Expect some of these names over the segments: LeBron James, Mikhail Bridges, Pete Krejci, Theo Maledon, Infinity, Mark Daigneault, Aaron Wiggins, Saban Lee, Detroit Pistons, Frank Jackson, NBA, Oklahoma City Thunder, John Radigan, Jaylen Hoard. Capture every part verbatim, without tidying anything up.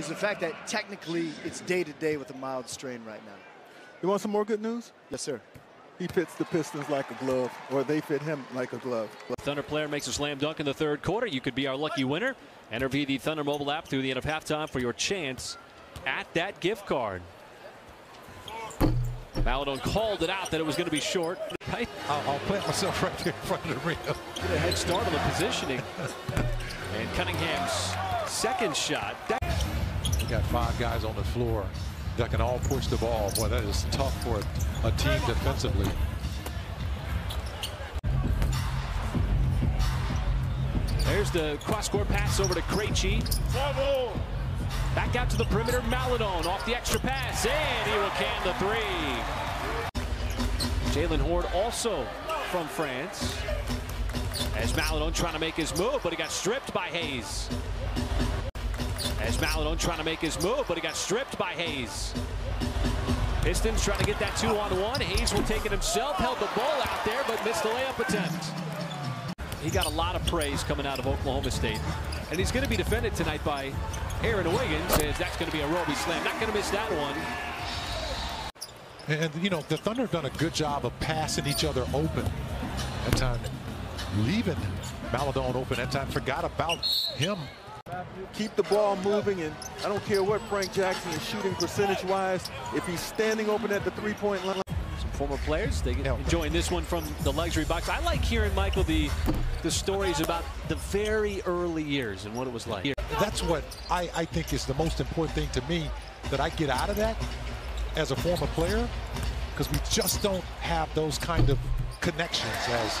is the fact that technically it's day-to-day with a mild strain right now. You want some more good news? Yes, sir. He fits the Pistons like a glove, or they fit him like a glove. Thunder player makes a slam dunk in the third quarter. You could be our lucky winner. Enter via the Thunder mobile app through the end of halftime for your chance at that gift card. Maledon called it out that it was going to be short. Right? I'll, I'll plant myself right there in front of the rim. Get a head start on the positioning. And Cunningham's second shot. We got five guys on the floor that can all push the ball. Boy, that is tough for a, a team defensively. There's the cross-court pass over to Krejci. Back out to the perimeter, Maledon off the extra pass, and he will can the three. Jaylen Hoard also from France. As Maledon trying to make his move, but he got stripped by Hayes. As Maledon trying to make his move, but he got stripped by Hayes. Pistons trying to get that two-on-one. Hayes will take it himself, held the ball out there, but missed the layup attempt. He got a lot of praise coming out of Oklahoma State. And he's going to be defended tonight by Aaron Wiggins, as that's going to be a Roby slam. Not going to miss that one. And, you know, the Thunder have done a good job of passing each other open at times. Leaving Maledon open that time. Forgot about him. Keep the ball moving, and I don't care what Frank Jackson is shooting percentage-wise. If he's standing open at the three-point line. Some former players, they enjoying this one from the luxury box. I like hearing, Michael, the, the stories about the very early years and what it was like. That's what I, I think is the most important thing to me that I get out of that as a former player, because we just don't have those kind of connections as...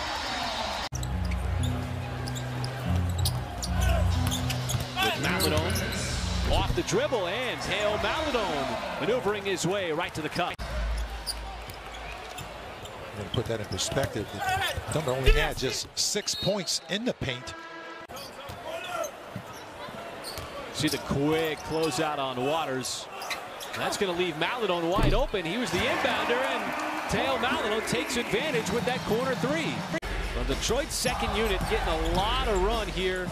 Maledon off the dribble, and Theo Maledon maneuvering his way right to the cup. I'm going to put that in perspective. The Thunder only had just six points in the paint. See the quick closeout on Waters. That's going to leave Maledon wide open. He was the inbounder, and Theo Maledon takes advantage with that corner three. Well, Detroit's second unit getting a lot of run here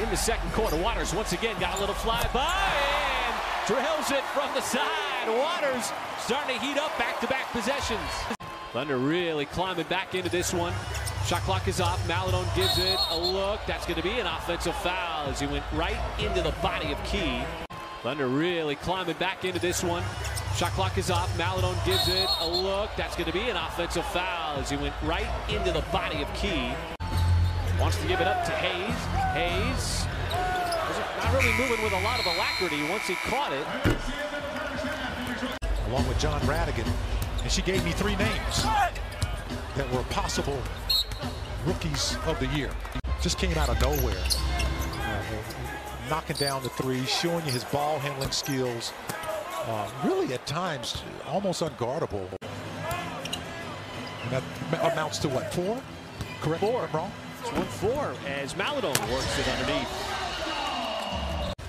in the second quarter. Waters once again got a little fly by and drills it from the side. Waters starting to heat up back-to-back possessions. Thunder really climbing back into this one. Shot clock is off. Maledon gives it a look. That's going to be an offensive foul as he went right into the body of Key. Thunder really climbing back into this one. Shot clock is off. Maledon gives it a look. That's going to be an offensive foul as he went right into the body of Key. Wants to give it up to Hayes. Hayes not really moving with a lot of alacrity once he caught it. Along with John Radigan. And she gave me three names that were possible rookies of the year. Just came out of nowhere. Uh, knocking down the three, showing you his ball handling skills. Uh, really at times almost unguardable. And that amounts to what, four? Correct? Four. I'm wrong. one four as Maledon works it underneath.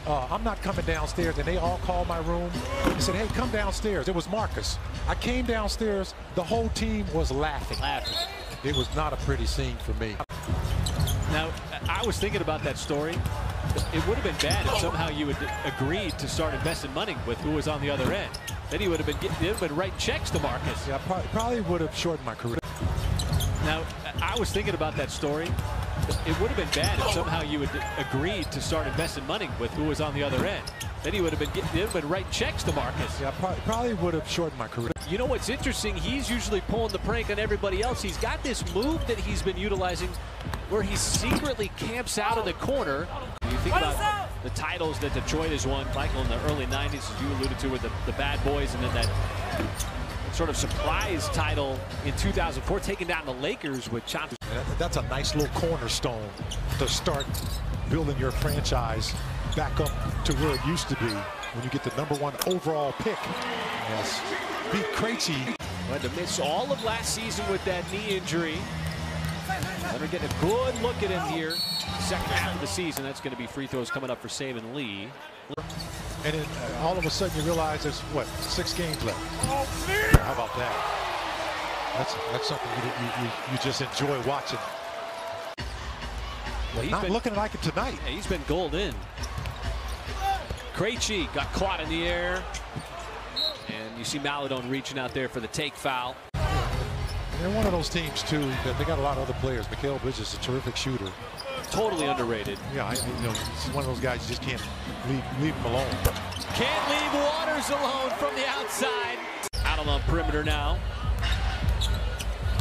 Uh, I'm not coming downstairs, and they all called my room and said, hey, come downstairs. It was Marcus. I came downstairs. The whole team was laughing. laughing. It was not a pretty scene for me. Now, I was thinking about that story. It would have been bad if somehow you had agreed to start investing money with who was on the other end. Then he would have been, getting, would have been writing checks to Marcus. Yeah, I probably would have shortened my career. Now, I was thinking about that story. It would have been bad if somehow you had agreed to start investing money with who was on the other end. Then he would have been, getting, would have been writing checks to Marcus. Yeah, I probably would have shortened my career. You know what's interesting? He's usually pulling the prank on everybody else. He's got this move that he's been utilizing where he secretly camps out in the corner. You think about the titles that Detroit has won, Michael, in the early nineties, as you alluded to, with the, the Bad Boys, and then that sort of surprise title in two thousand four, taking down the Lakers with Chauncey. That's a nice little cornerstone to start building your franchise back up to where it used to be when you get the number one overall pick. Yes. Pete Krejci. Had to miss all of last season with that knee injury. They're getting a good look at him here. Second half of the season, that's going to be free throws coming up for Saban Lee. And then uh, all of a sudden you realize there's, what, six games left. Oh, how about that? That's, that's something you, you, you, you just enjoy watching. Well, he's Not been, looking like it tonight. Yeah, he's been gold in. Krejci got caught in the air. And you see Maledon reaching out there for the take foul. They're one of those teams, too, that they got a lot of other players. Mikhail Bridges is a terrific shooter. Totally underrated. Yeah, I, you know, he's one of those guys you just can't leave, leave him alone. Can't leave Waters alone from the outside. Out on the perimeter now.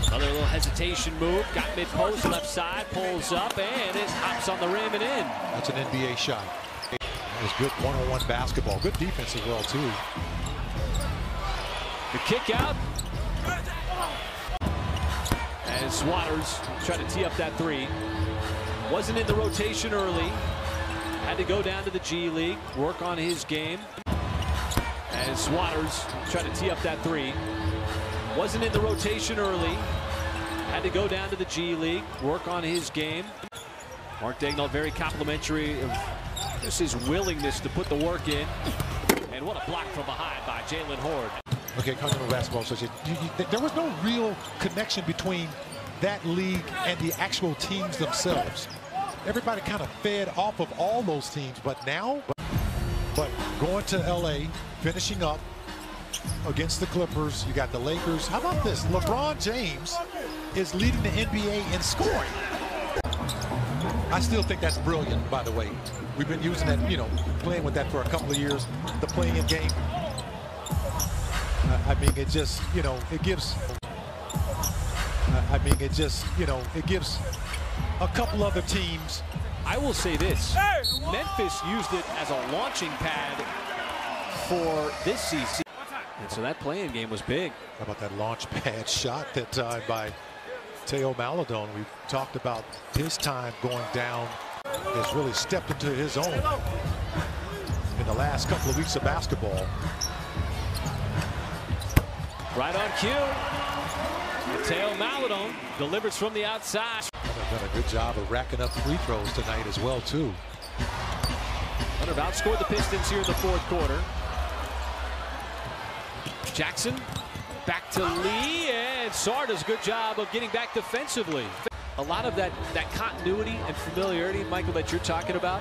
Another little hesitation move. Got mid-post, left side, pulls up, and it hops on the rim and in. That's an N B A shot. That was good one-on-one basketball. Good defense as well, too. The kick out. As Waters trying to tee up that three. Wasn't in the rotation early. Had to go down to the G League, work on his game. As Waters trying to tee up that three. Wasn't in the rotation early. Had to go down to the G League, work on his game. Mark Daigneault very complimentary of just his willingness to put the work in. And what a block from behind by Jaylen Hoard. Okay, Continental Basketball Association. There was no real connection between that league and the actual teams themselves. Everybody kind of fed off of all those teams, but now, but going to L A, finishing up against the Clippers, you got the Lakers. How about this? LeBron James is leading the N B A in scoring. I still think that's brilliant, by the way. We've been using that, you know, playing with that for a couple of years, the play-in game. I mean, it just, you know, it gives, I mean, it just, you know, it gives a couple other teams. I will say this, Memphis used it as a launching pad for this season. And so that play-in game was big. How about that launch pad shot that time by Theo Maledon? We've talked about his time going down. Has really stepped into his own in the last couple of weeks of basketball. Right on cue. Theo Maledon delivers from the outside. They've done a good job of racking up free throws tonight as well, too. Thunder have outscored the Pistons here in the fourth quarter. Jackson back to Lee, and Sarr does a good job of getting back defensively. A lot of that, that continuity and familiarity, Michael, that you're talking about,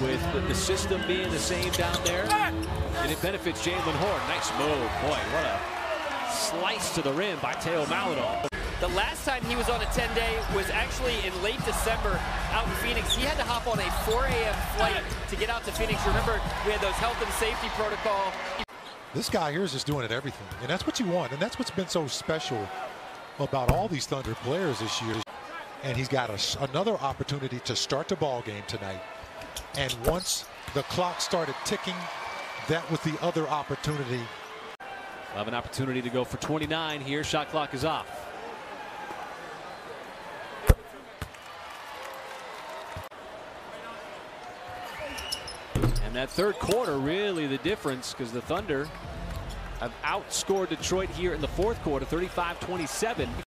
with the, the system being the same down there, and it benefits Jaylen Hoard. Nice move. Boy, what a slice to the rim by Theo Maledon. The last time he was on a ten-day was actually in late December out in Phoenix. He had to hop on a four A M flight to get out to Phoenix. Remember, we had those health and safety protocol. This guy here is just doing it everything, and that's what you want, and that's what's been so special about all these Thunder players this year. And he's got a, another opportunity to start the ball game tonight. And once the clock started ticking, that was the other opportunity. We'll have an opportunity to go for twenty-nine here. Shot clock is off. And that third quarter, really the difference, because the Thunder have outscored Detroit here in the fourth quarter, thirty-five twenty-seven.